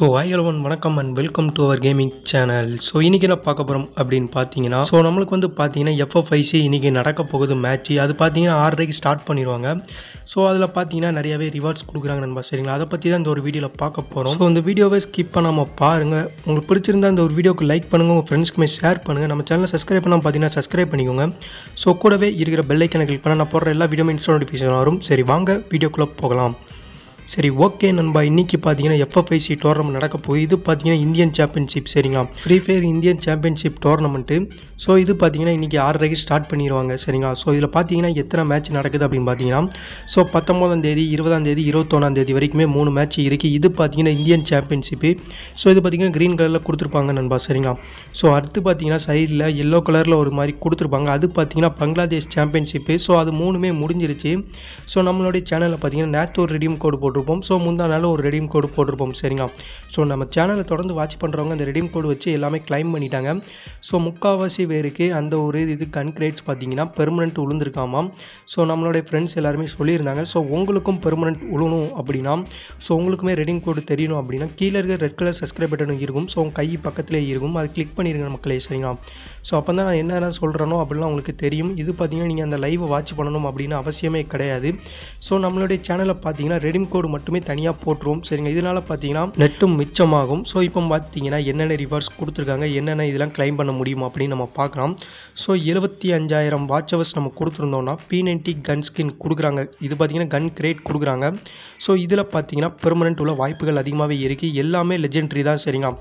So hi hello வணக்கம் and welcome to our gaming channel. So இன்றைக்கி என்ன பார்க்க போகிறோம் அப்படின்னு பார்த்தீங்கன்னா, ஸோ நம்மளுக்கு வந்து பார்த்தீங்கன்னா FFIC இன்றைக்கி நடக்க போகுது மேட்ச்சு. அது பார்த்தீங்கன்னா 6:00 ஸ்டார்ட் பண்ணிடுவாங்க. ஸோ அதில் பார்த்தீங்கன்னா நிறையாவே ரிவார்ட்ஸ் கொடுக்குறாங்க நண்பா, சரிங்களா? அதை பற்றி தான் இந்த ஒரு வீடியோவில் பார்க்க போகிறோம். ஸோ இந்த வீடியோவை ஸ்கிப் பண்ணாமல் பாருங்கள். உங்களுக்கு பிடிச்சிருந்தா இந்த ஒரு வீடியோக்கு லைக் பண்ணுங்கள், உங்கள் ஃப்ரெண்ட்ஸ்க்குமே ஷேர் பண்ணுங்கள். நம்ம சேனலை சப்ஸ்கிரைப் பண்ணாமல் பார்த்தீங்கன்னா சப்ஸ்கிரைப் பண்ணிக்கோங்க. ஸோ கூடவே இருக்கிற பெல் ஐக்கானை கிளிக் பண்ணால் நான் போடுற எல்லா வீடியோமே இன்ஸ்டா நோட்டிஃபிகேஷன் வரும். சரி, வாங்க வீடியோக்குள்ளே போகலாம். சரி, ஓகே நண்பா, இன்றைக்கி பார்த்தீங்கன்னா FFIC டோர்னமெண்ட் நடக்க போகுது. இது பார்த்தீங்கன்னா இந்தியன் சாம்பியன்ஷிப், சரிங்களா? Free fire Indian championship tournament. So இது பார்த்தீங்கன்னா இன்றைக்கி 6:00 ஸ்டார்ட் பண்ணிடுவாங்க, சரிங்களா? ஸோ இதில் பார்த்தீங்கன்னா எத்தனை மேட்ச் நடக்குது அப்படின்னு பார்த்தீங்கன்னா, ஸோ 19ஆம் தேதி, 20ஆம் தேதி, 21ஆம் தேதி வரைக்குமே 3 மேட்ச் இருக்குது. இது பார்த்தீங்கன்னா இந்தியன் சாம்பியன்ஷிப்பு. ஸோ இது பார்த்தீங்கன்னா க்ரீன் கலரில் கொடுத்துருப்பாங்க நண்பா, சரிங்களா? ஸோ அடுத்து பார்த்தீங்கன்னா சைடில் எல்லோ கலரில் ஒரு மாதிரி கொடுத்துருப்பாங்க. அது பார்த்தீங்கன்னா பங்களாதேஷ் சாம்பியன்ஷிப்பு. ஸோ அது 3மே முடிஞ்சிருச்சு. ஸோ நம்மளுடைய சேனலில் பார்த்தீங்கன்னா நேற்று ஒரு ரெடீம் கோடு போட்டு ரெடீம் கோடு போட்டிருப்போம், சரிங்களா? ஸோ நம்ம சேனலை தொடர்ந்து வாட்ச் பண்ணுறவங்க அந்த ரெடீம் கோடு வச்சு எல்லாமே கிளைம் பண்ணிட்டாங்க. ஸோ முக்கால்வாசி பேருக்கு அந்த ஒரு இது கன்கிரேட்ஸ் பார்த்தீங்கன்னா பெர்மனெண்ட் உளுந்துருக்காமா. ஸோ நம்மளுடைய ஃப்ரெண்ட்ஸ் எல்லாருமே சொல்லியிருந்தாங்க. ஸோ உங்களுக்கும் பெர்மனெண்ட் உழணும் அப்படின்னா, ஸோ உங்களுக்குமே ரெடீம் கோடு தெரியணும் அப்படின்னா கீழே இருக்கிற ரெட் கலர் சப்ஸ்கிரைப் பட்டன் இருக்கும். ஸோ உங்கள் கை பக்கத்திலே இருக்கும், அதை கிளிக் பண்ணிடுங்க மக்களே, சரிங்களா? ஸோ அப்போ தான் நான் என்னென்ன சொல்கிறேனோ அப்படிலாம் உங்களுக்கு தெரியும். இது பார்த்தீங்கன்னா நீங்கள் அந்த லைவை வாட்ச் பண்ணணும் அப்படின்னு அவசியமே கிடையாது. ஸோ நம்மளுடைய சேனலை பார்த்தீங்கன்னா ரெடீம் கோடு மட்டுமே தனியாக போட்டுருவோம், சரிங்க? இதனால் பார்த்தீங்கன்னா நெட்டும் மிச்சமாகும். ஸோ இப்போ பார்த்தீங்கன்னா என்னென்ன ரிவார்ட்ஸ் கொடுத்துருக்காங்க, என்னென்ன இதெல்லாம் கிளைம் பண்ண முடியும் அப்படின்னு நம்ம பார்க்கலாம். ஸோ 75,000 வாட்ச் ஹவர்ஸ் நம்ம கொடுத்துருந்தோம்னா P90 கன் ஸ்கின் கொடுக்குறாங்க. இது பார்த்தீங்கன்னா கன் கிரேட் கொடுக்குறாங்க. ஸோ இதில் பார்த்தீங்கன்னா பெர்மனெண்ட் உள்ள வாய்ப்புகள் அதிகமாகவே இருக்குது. எல்லாமே லெஜெண்ட்ரி தான், சரிங்களா?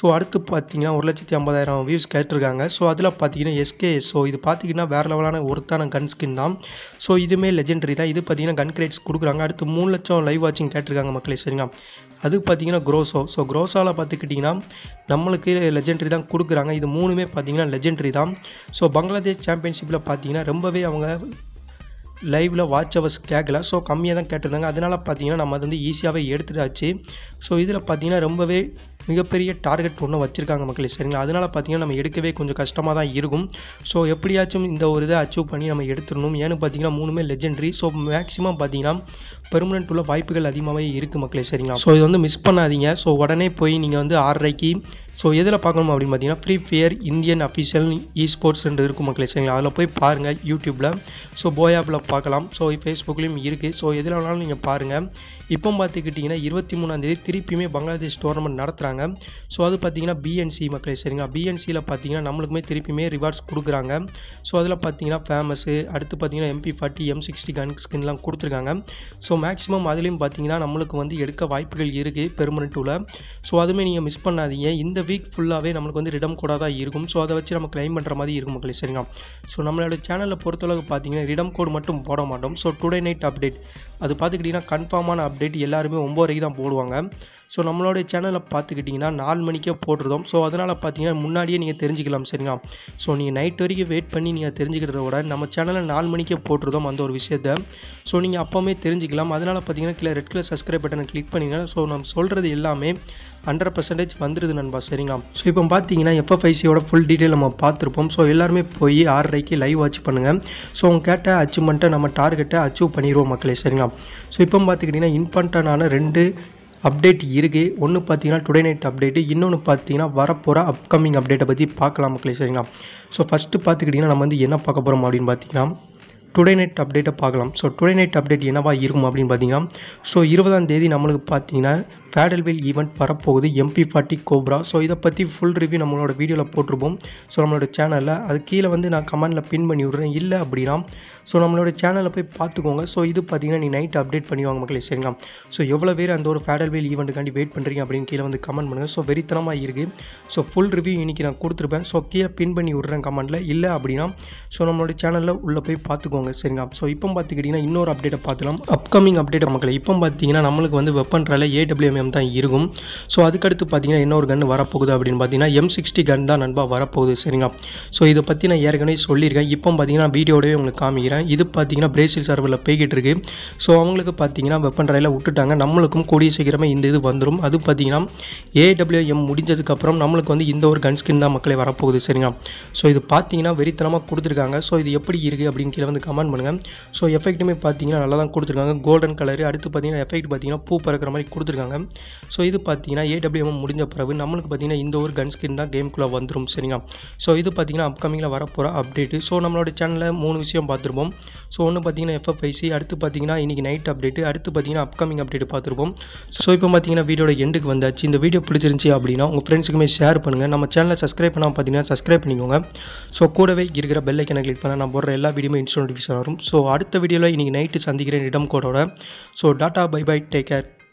ஸோ அடுத்து பார்த்தீங்கன்னா 1,50,000 வியூஸ் கேட்டிருக்காங்க. ஸோ அதில் பார்த்தீங்கன்னா SKS. ஸோ இது பார்த்தீங்கன்னா வேறு லெவலான ஒருத்தான கன் ஸ்கின் தான். ஸோ இதுவுமே லெஜெண்ட்ரி தான். இது பார்த்தீங்கன்னா கன் கிரேட்ஸ் கொடுக்குறாங்க. அடுத்து 3,00,000 லைவ் வாட்சிங் கேட்டிருக்காங்க மக்களே, சரிங்களா? அதுக்கு பார்த்தீங்கன்னா க்ரோஸோ. ஸோ க்ரோஸாவில் பார்த்துக்கிட்டிங்கன்னா நம்மளுக்கு லெஜெண்ட்ரி தான் கொடுக்குறாங்க. இது 3மே பார்த்தீங்கன்னா லெஜெண்ட்ரி தான். ஸோ பங்களாதேஷ் சாம்பியன்ஷிப்பில் பார்த்தீங்கன்னா ரொம்பவே அவங்க லைவில் வாட்ச் ஹவர்ஸ் கேட்கல. ஸோ கம்மியாக தான் கேட்டிருந்தாங்க. அதனால் பார்த்தீங்கன்னா நம்ம அது வந்து ஈஸியாகவே எடுத்துட்டாச்சு. ஸோ இதில் பார்த்தீங்கன்னா ரொம்பவே மிகப்பெரிய டார்கெட் ஒன்று வச்சுருக்காங்க மக்களே, சரிங்களா? அதனால் பார்த்தீங்கன்னா நம்ம எடுக்கவே கொஞ்சம் கஷ்டமாக தான் இருக்கும். ஸோ எப்படியாச்சும் இந்த ஒரு இதை அச்சீவ் பண்ணி நம்ம எடுத்துடணும். ஏன்னு பார்த்தீங்கன்னா 3மே லெஜெண்ட்ரி. ஸோ மேக்ஸிமம் பார்த்தீங்கன்னா பெர்மனெண்ட் உள்ள வாய்ப்புகள் அதிகமாகவே இருக்குது மக்களே, சரிங்களா? ஸோ இது வந்து மிஸ் பண்ணாதீங்க. ஸோ உடனே போய் நீங்கள் வந்து 6:00. ஸோ எதில் பார்க்கணும் அப்படின்னு பார்த்தீங்கன்னா free fire Indian official eSports இருக்கும் மக்களே, சரிங்களா? அதில் போய் பாருங்கள். யூடியூப்பில், ஸோ போயாப்பில் பார்க்கலாம். ஸோ ஃபேஸ்புக்லேயும் இருக்குது. ஸோ எதில் வேணாலும் நீங்கள் பாருங்கள். இப்போ பார்த்துக்கிட்டிங்கன்னா 23ஆம் தேதி திருப்பியுமே பங்களாதேஷ் டோர்னமெண்ட் நடத்துகிறாங்க. ஸோ அது பார்த்தீங்கன்னா BNC மக்களே, சரிங்களா? BNCயில் பார்த்தீங்கன்னா நம்மளுக்குமே திருப்பியுமே ரிவார்ட்ஸ் கொடுக்குறாங்க. ஸோ அதில் பார்த்தீங்கன்னா ஃபேமஸு, அடுத்து பார்த்தீங்கன்னா MP40, M60 கன் ஸ்கின்லாம் கொடுத்துருக்காங்க. ஸோ மேக்ஸிமம் அதுலேயும் பார்த்தீங்கன்னா நம்மளுக்கு வந்து எடுக்க வாய்ப்புகள் இருக்குது பெர்மனெண்ட்டில். ஸோ அதுவுமே நீங்கள் மிஸ் பண்ணாதீங்க. இந்த வீக் ஃபுல்லாகவே நம்மளுக்கு வந்து ரிடம் கோடாக தான் இருக்கும். ஸோ அதை வச்சு நம்ம கிளைம் பண்ணுற மாதிரி இருக்கும் மக்களே, சரிங்களா? ஸோ நம்மளோட சேனலில் பொறுத்தளவு பார்த்தீங்கன்னா ரிடம் கோட் மட்டும் போட மாட்டோம். ஸோ டுடே நைட் அப்டேட் அது பார்த்துக்கிட்டிங்கன்னா கன்ஃபார்மான அப்டேட் எல்லாருமே 9:00 தான் போடுவாங்க. ஸோ நம்மளுடைய சேனலை பார்த்துக்கிட்டிங்கன்னா 4 மணிக்கே போட்டுருந்தோம். ஸோ அதனால் பார்த்தீங்கன்னா முன்னாடியே நீங்கள் தெரிஞ்சுக்கலாம், சரிங்களா? ஸோ நீங்கள் நைட் வரைக்கும் வெயிட் பண்ணி நீங்கள் தெரிஞ்சுக்கிறத விட நம்ம சேனலில் 4 மணிக்கே போட்டுருந்தோம் அந்த ஒரு விஷயத்தை. ஸோ நீங்கள் அப்போவுமே தெரிஞ்சுக்கலாம். அதனால் பார்த்தீங்கன்னா கீழே ரெட் கலர் சப்ஸ்கிரைப் பட்டனை கிளிக் பண்ணிங்கன்னா ஸோ நம்ம சொல்கிறது எல்லாமே 100% வந்துடுது நண்பா, சரிங்களா? ஸோ இப்போ பார்த்தீங்கன்னா FFICயோட ஃபுல் டீட்டெயில் நம்ம பார்த்துருப்போம். ஸோ எல்லாருமே போய் 6:00 லைவ் வாட்ச் பண்ணுங்கள். ஸோ அவங்க கேட்ட அச்சீவ்மெண்ட்டை நம்ம டார்கெட்டை அச்சீவ் பண்ணிடுவோம் மக்களே, சரிங்களா? ஸோ இப்போ பார்த்துக்கிட்டிங்கன்னா இம்பார்ட்டண்டான 2 அப்டேட் இருக்குது. ஒன்று பார்த்தீங்கன்னா டுடே நைட் அப்டேட்டு, இன்னொன்று பார்த்தீங்கன்னா வரப்போகிற அப்கமிங் அப்டேட்டை பற்றி பார்க்கலாம் மக்களே, சரிங்களா? ஸோ ஃபஸ்ட்டு பார்த்துக்கிட்டிங்கன்னா நம்ம வந்து என்ன பார்க்க போகிறோம் அப்படின்னு பார்த்தீங்கன்னா டுடே நைட் அப்டேட்டை பார்க்கலாம். ஸோ டுடே நைட் அப்டேட் என்னவா இருக்கும் அப்படின்னு பார்த்தீங்கன்னா, ஸோ 20ஆம் தேதி நம்மளுக்கு பார்த்தீங்கன்னா பேடல்வில் ஈவெண்ட் வரப்போகுது MP40 கோப்ரா. ஸோ இதை பற்றி ஃபுல் ரிவ்யூ நம்மளோட வீடியோவில் போட்டிருப்போம். ஸோ நம்மளோட சேனலில் அது கீழே வந்து நான் கமெண்டில் பின் பண்ணி விட்றேன். இல்லை அப்படின்னா ஸோ நம்மளோட சேனலில் போய் பார்த்துக்கோங்க. ஸோ இது பார்த்தீங்கன்னா நீ நைட் அப்டேட் பண்ணிவாங்க மக்களே, சரிங்களா? ஸோ எவ்வளோ பேர் அந்த ஒரு பேடல்வில் ஈவெண்ட்டுக்காண்டி வெயிட் பண்ணுறீங்க அப்படின்னு கீழே வந்து கமெண்ட் பண்ணுங்கள். ஸோ வெறித்தனமாக இருக்குது. ஸோ ஃபுல் ரிவ்யூ இன்றைக்கி நான் கொடுத்துருப்பேன். ஸோ கீழே பின் பண்ணி விட்றேன் கமெண்டில். இல்லை அப்படின்னா ஸோ நம்மளோட சேனலில் உள்ளே போய் பார்த்துக்கோங்க, சரிங்களா? ஸோ இப்போ பார்த்துக்கிட்டிங்கன்னா இன்னொரு அப்டேட்டை பார்த்துக்கலாம். அப்கமிங் அப்டேட் மக்களே இப்போ பார்த்தீங்கன்னா நம்மளுக்கு வந்து வெப்பன் ட்ரையில் AWM தான் இருக்கும். ஸோ அதுக்கடுத்து பார்த்தீங்கன்னா இன்னொரு கன் வரப்போகுது அப்படின்னு பார்த்தீங்கன்னா M60 கன் தான் நண்பா வரப்போகுது, சரிங்களா? ஸோ இதை பற்றி நான் ஏற்கனவே சொல்லியிருக்கேன். இப்போ பார்த்தீங்கன்னா வீடியோடவே உங்களுக்கு காமிக்கிறேன். இது பார்த்தீங்கன்னா பிரேசில் சர்வரில் போய்கிட்டு இருக்கு. ஸோ அவங்களுக்கு பார்த்தீங்கன்னா வெப்பன் ட்ரையில் விட்டுட்டாங்க. நம்மளுக்கும் கூடிய சீக்கிரமே இந்த இது வந்துடும். அது பார்த்தீங்கன்னா AWM முடிஞ்சதுக்கப்புறம் நம்மளுக்கு வந்து இந்த ஒரு கன் ஸ்கின் தான் மக்களே வரப்போகுது, சரிங்களா? ஸோ இது பார்த்தீங்கன்னா வெறித்தனமாக கொடுத்துருக்காங்க. ஸோ இது எப்படி இருக்குது அப்படின்னு கீழே வந்து கமெண்ட் பண்ணுங்கள். ஸோ எஃபெக்ட்டுமே பார்த்தீங்கன்னா நல்லா தான் கொடுத்துருக்காங்க. கோல்டன் கலரு, அடுத்து பார்த்தீங்கன்னா எஃபெக்ட் பார்த்தீங்கன்னா பூ பறக்கிற மாதிரி கொடுத்துருக்காங்க. ஸோ இது பார்த்தீங்கன்னா ஏடபிள்யூஎம் முடிஞ்ச பிறகு நம்மளுக்கு பார்த்தீங்கன்னா இந்த ஒரு கன் ஸ்கின் தான் கேம்குள்ளே வந்துடும் சரிங்களா. ஸோ இது பார்த்தீங்கன்னா அப்கமிங்கில் வரப்போகிற அப்டேட்டு. ஸோ நம்மளோட சேனலில் 3 விஷயம் பார்த்துருப்போம். ஸோ ஒன்று பார்த்தீங்கன்னா FFIC, அடுத்து பார்த்தீங்கன்னா இன்றைக்கி நைட் அப்டேட்டு, அடுத்து பார்த்தீங்கன்னா அப்கமிங் அப்டேட் பார்த்துருப்போம். ஸோ இப்போ பார்த்தீங்கன்னா வீடியோட எண்டுக்கு வந்தாச்சு. இந்த வீடியோ பிடிச்சிருந்துச்சி அப்படின்னா உங்கள் ஃப்ரெண்ட்ஸுக்குமே ஷேர் பண்ணுங்கள். நம்ம சேனலை சப்ஸ்கிரைப் பண்ணால் பார்த்தீங்கன்னா சப்ஸ்கிரைப் பண்ணிக்கோங்க. ஸோ கூடவே இருக்கிற பெல் ஐக்கனை கிளிக் பண்ணால் நான் போடுற எல்லா வீடியோமே இன்ஸ்டன்ட் நோட்டிஃபிகேஷன் வரும். ஸோ அடுத்த வீடியோவில் இன்றைக்கி நைட்டு சந்திக்கிறேன் இடம் கோடோட. So tata, bye bye, take care.